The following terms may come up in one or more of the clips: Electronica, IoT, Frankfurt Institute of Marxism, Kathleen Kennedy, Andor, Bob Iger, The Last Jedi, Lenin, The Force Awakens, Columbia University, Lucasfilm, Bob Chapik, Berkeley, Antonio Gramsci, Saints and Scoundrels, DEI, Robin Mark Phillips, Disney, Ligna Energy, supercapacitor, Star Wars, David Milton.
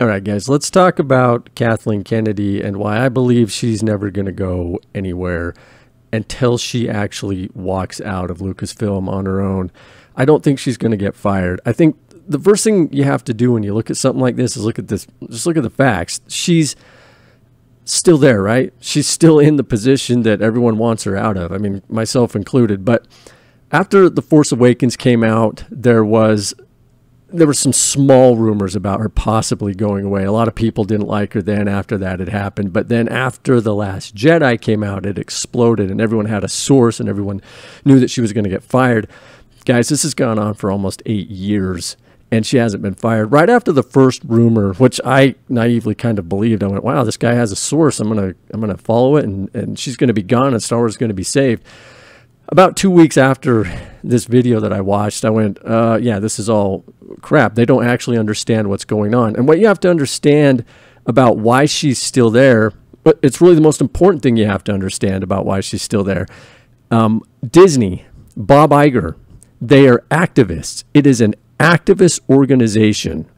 All right, guys, let's talk about Kathleen Kennedy and why I believe she's never going to go anywhere until she actually walks out of Lucasfilm on her own. I don't think she's going to get fired. I think the first thing you have to do when you look at something like this is look at this. Just look at the facts. She's still there, right? She's still in the position that everyone wants her out of. I mean, myself included. But after The Force Awakens came out, there were some small rumors about her possibly going away. A lot of people didn't like her then after that had happened. But then after The Last Jedi came out, it exploded and everyone had a source and everyone knew that she was going to get fired. Guys, this has gone on for almost 8 years and she hasn't been fired. Right after the first rumor, which I naively kind of believed, I went, wow, this guy has a source. I'm going to follow it and she's going to be gone and Star Wars is going to be saved. About 2 weeks after this video that I watched, I went, yeah, this is all crap. They don't actually understand what's going on. And what you have to understand about why she's still there, but it's really the most important thing you have to understand about why she's still there. Disney, Bob Iger, they are activists. It is an activist organization.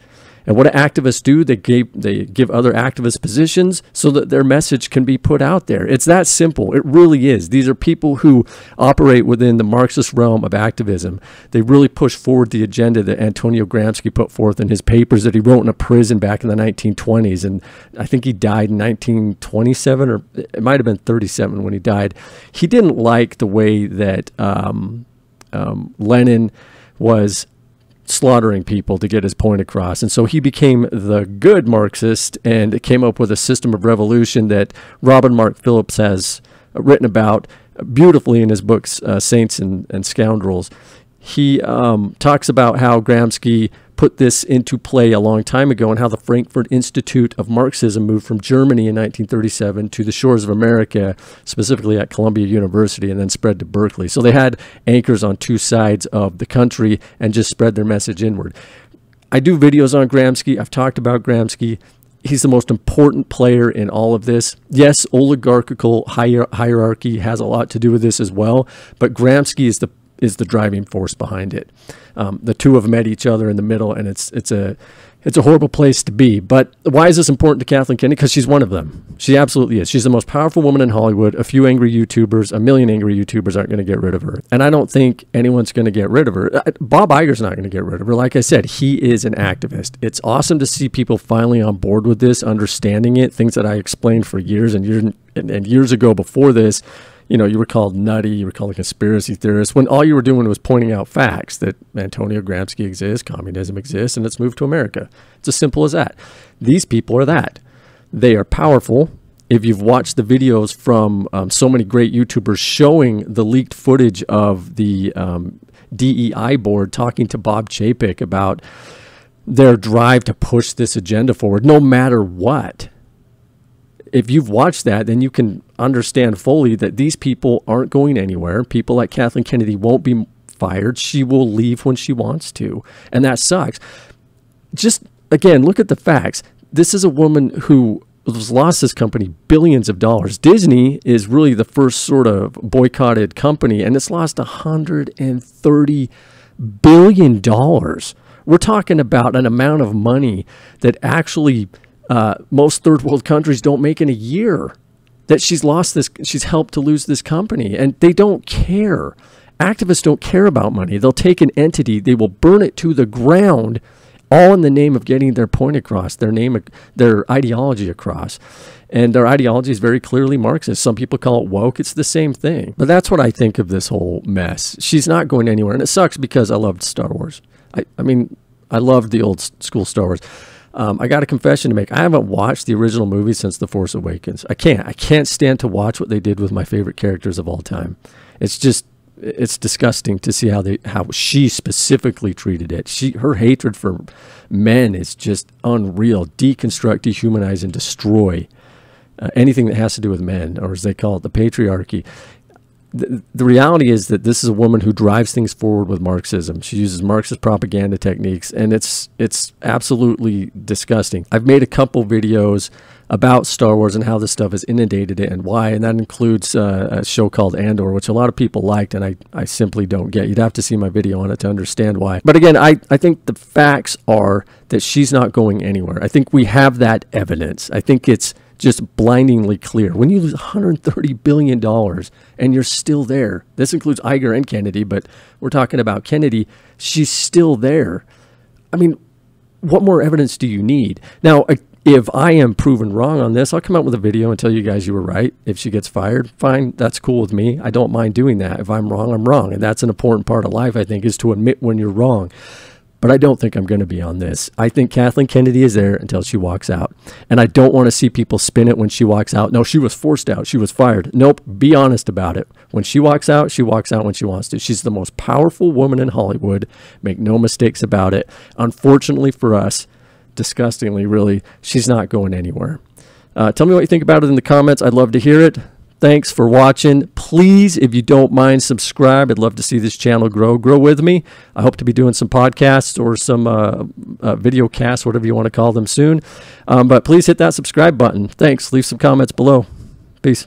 And what do activists do? They give other activists positions so that their message can be put out there. It's that simple. It really is. These are people who operate within the Marxist realm of activism. They really push forward the agenda that Antonio Gramsci put forth in his papers that he wrote in a prison back in the 1920s. And I think he died in 1927, or it might have been 37 when he died. He didn't like the way that Lenin was slaughtering people to get his point across. And so he became the good Marxist and came up with a system of revolution that Robin Mark Phillips has written about beautifully in his books, Saints and Scoundrels. He talks about how Gramsci put this into play a long time ago and how the Frankfurt Institute of Marxism moved from Germany in 1937 to the shores of America, specifically at Columbia University, and then spread to Berkeley. So they had anchors on two sides of the country and just spread their message inward. I do videos on Gramsci. I've talked about Gramsci. He's the most important player in all of this. Yes, oligarchical hierarchy has a lot to do with this as well, but Gramsci is the driving force behind it. The two of them met each other in the middle, and it's a horrible place to be. But why is this important to Kathleen Kennedy? Because she's one of them. She absolutely is. She's the most powerful woman in Hollywood. A few angry YouTubers, a million angry YouTubers aren't going to get rid of her. And I don't think anyone's going to get rid of her. Bob Iger's not going to get rid of her. Like I said, he is an activist. It's awesome to see people finally on board with this, understanding it, things that I explained for years and years and years ago before this. You know, you were called nutty, you were called a conspiracy theorist, when all you were doing was pointing out facts that Antonio Gramsci exists, communism exists, and it's moved to America. It's as simple as that. These people are that. They are powerful. If you've watched the videos from so many great YouTubers showing the leaked footage of the DEI board talking to Bob Chapik about their drive to push this agenda forward, no matter what. If you've watched that, then you can understand fully that these people aren't going anywhere. People like Kathleen Kennedy won't be fired. She will leave when she wants to. And that sucks. Just, again, look at the facts. This is a woman who has lost this company billions of dollars. Disney is really the first sort of boycotted company, and it's lost $130 billion. We're talking about an amount of money that actually... most third world countries don't make in a year, that she's lost this, she's helped to lose this company, and they don't care. Activists don't care about money. They'll take an entity, they will burn it to the ground, all in the name of getting their point across, their ideology across. And their ideology is very clearly Marxist. Some people call it woke. It's the same thing. But that's what I think of this whole mess. She's not going anywhere, and it sucks because I loved Star Wars. I mean, I loved the old school Star Wars. I got a confession to make. I haven't watched the original movie since The Force Awakens. I can't stand to watch what they did with my favorite characters of all time. It's just, it's disgusting to see how she specifically treated it. Her hatred for men is just unreal. Deconstruct, dehumanize, and destroy anything that has to do with men, or as they call it, the patriarchy. The reality is that this is a woman who drives things forward with Marxism. She uses Marxist propaganda techniques, and it's absolutely disgusting. I've made a couple videos about Star Wars and how this stuff has inundated it and why, and that includes a show called Andor, which a lot of people liked, and I simply don't get. You'd have to see my video on it to understand why. But again, I think the facts are that she's not going anywhere. I think we have that evidence. I think it's just blindingly clear. When you lose $130 billion and you're still there, this includes Iger and Kennedy, but we're talking about Kennedy, she's still there. I mean, what more evidence do you need? Now, if I am proven wrong on this, I'll come out with a video and tell you guys you were right. If she gets fired, fine, that's cool with me. I don't mind doing that. If I'm wrong, I'm wrong. And that's an important part of life, I think, is to admit when you're wrong. But I don't think I'm going to be on this. I think Kathleen Kennedy is there until she walks out. And I don't want to see people spin it when she walks out. No, she was forced out. She was fired. Nope. Be honest about it. When she walks out when she wants to. She's the most powerful woman in Hollywood. Make no mistakes about it. Unfortunately for us, disgustingly really, she's not going anywhere. Tell me what you think about it in the comments. I'd love to hear it. Thanks for watching. Please, if you don't mind, subscribe. I'd love to see this channel grow. Grow with me. I hope to be doing some podcasts or some video casts, whatever you want to call them, soon. But please hit that subscribe button. Thanks. Leave some comments below. Peace.